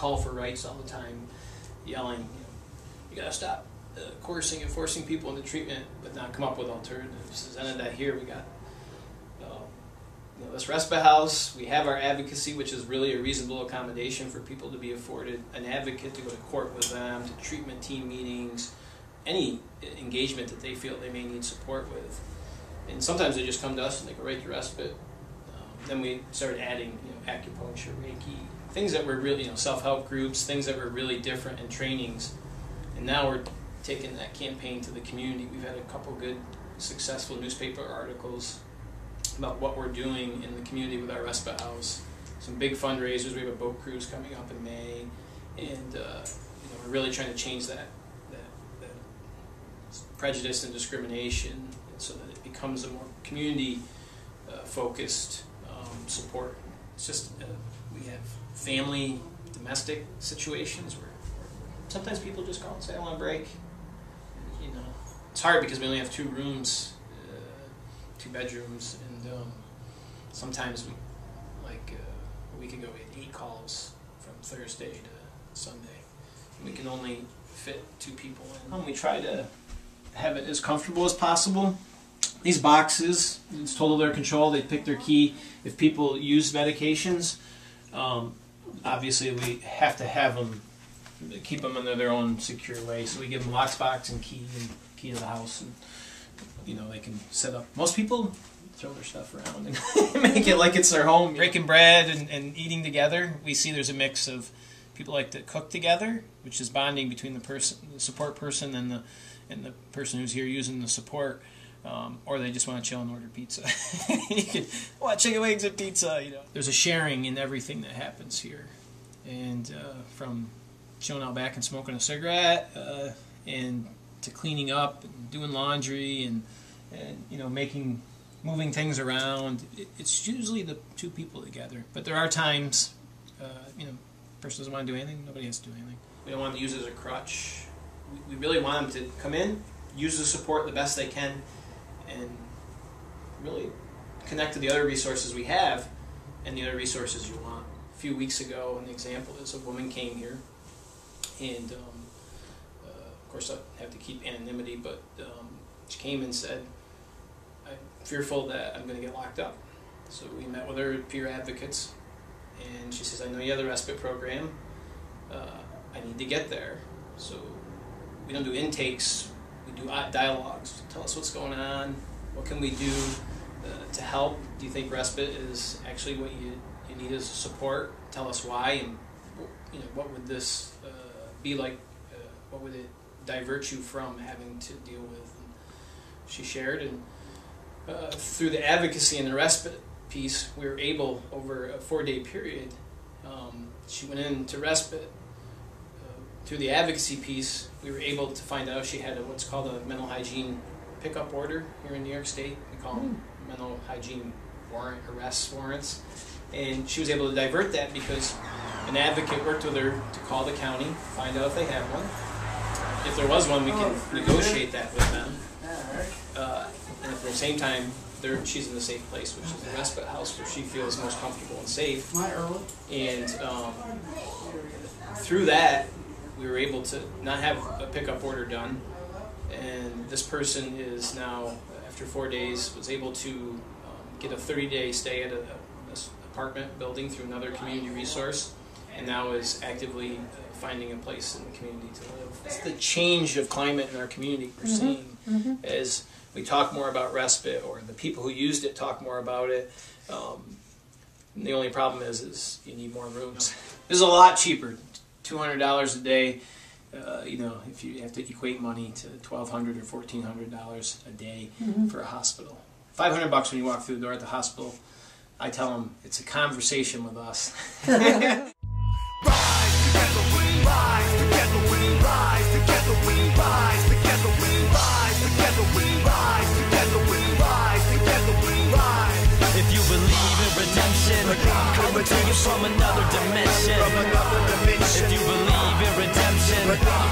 call for rights all the time, yelling, you gotta stop coercing and forcing people into treatment, but not come up with alternatives. There's none of that here. We got this respite house. We have our advocacy, which is really a reasonable accommodation for people to be afforded an advocate to go to court with them, to treatment team meetings, any engagement that they feel they may need support with. And sometimes they just come to us and they go right to respite. Then we started adding acupuncture, Reiki, things that were really self-help groups, things that were really different in trainings. And now we're taking that campaign to the community. We've had a couple good, successful newspaper articles about what we're doing in the community with our respite house. Some big fundraisers. We have a boat cruise coming up in May, and we're really trying to change that prejudice and discrimination, and so that it becomes a more community-focused support. It's just we have family, domestic situations where sometimes people just call and say, "I want a break." It's hard because we only have 2 rooms. 2 bedrooms, and sometimes we can go with 8 calls from Thursday to Sunday. We can only fit 2 people in. We try to have it as comfortable as possible. These boxes, it's total their control. They pick their key. If people use medications, obviously we have to have them, keep them in their own secure way. So we give them lockbox and key to the house. And, they can set up. Most people throw their stuff around and make it like it's their home. Breaking bread and eating together, we see there's a mix of people like to cook together, which is bonding between the person, the support person, and the person who's here using the support, or they just want to chill and order pizza. You can watch chicken wings and pizza. There's a sharing in everything that happens here, and from chilling out back and smoking a cigarette, and to cleaning up and doing laundry and moving things around. It's usually the 2 people together, but there are times the person doesn't want to do anything, nobody has to do anything. We don't want to use it as a crutch. We really want them to come in, use the support the best they can, and really connect to the other resources we have and the other resources you want. A few weeks ago, an example is a woman came here, and of course, I have to keep anonymity, but she came and said, "I'm fearful that I'm going to get locked up." So we met with her peer advocates, and she says, "I know you have the respite program. I need to get there." So we don't do intakes, we do dialogues. Tell us what's going on, what can we do to help? Do you think respite is actually what you need as support? Tell us why, and what would this be like? What would it divert you from having to deal with? And she shared, and through the advocacy and the respite piece, we were able, over a 4-day period, she went into respite. Through the advocacy piece, we were able to find out she had what's called a mental hygiene pickup order here in New York State. We call them mental hygiene arrest warrants. And she was able to divert that because an advocate worked with her to call the county, find out if they have one. If there was one, we can negotiate that with them. And at the same time, she's in a safe place, which is the respite house, where she feels most comfortable and safe. And through that, we were able to not have a pickup order done. And this person is now, after 4 days, was able to get a 30-day stay at a apartment building through another community resource, and now is actively finding a place in the community to live. It's the change of climate in our community we're seeing. As we talk more about respite, or the people who used it talk more about it, the only problem is you need more rooms. This is a lot cheaper, $200 a day. If you have to equate money to $1,200 or $1,400 a day for a hospital. $500 when you walk through the door at the hospital. I tell them it's a conversation with us. If you believe in redemption, coming to you from another dimension. If you believe in redemption,